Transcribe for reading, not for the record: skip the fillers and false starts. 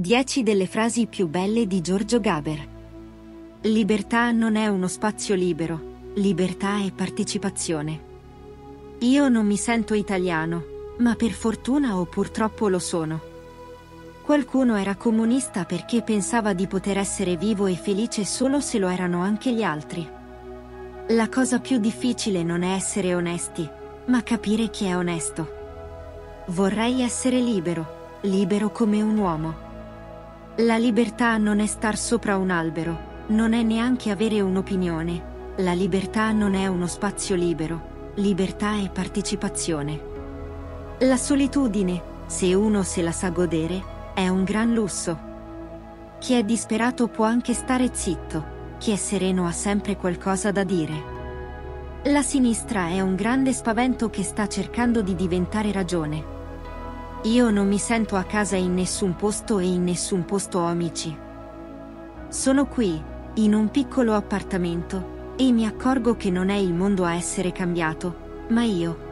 10 delle frasi più belle di Giorgio Gaber. Libertà non è uno spazio libero, libertà è partecipazione. Io non mi sento italiano, ma per fortuna o purtroppo lo sono. Qualcuno era comunista perché pensava di poter essere vivo e felice solo se lo erano anche gli altri. La cosa più difficile non è essere onesti, ma capire chi è onesto. Vorrei essere libero, libero come un uomo. La libertà non è star sopra un albero, non è neanche avere un'opinione. La libertà non è uno spazio libero, libertà è partecipazione. La solitudine, se uno se la sa godere, è un gran lusso. Chi è disperato può anche stare zitto, chi è sereno ha sempre qualcosa da dire. La sinistra è un grande spavento che sta cercando di diventare ragione. Io non mi sento a casa in nessun posto e in nessun posto ho amici. Sono qui, in un piccolo appartamento, e mi accorgo che non è il mondo a essere cambiato, ma io.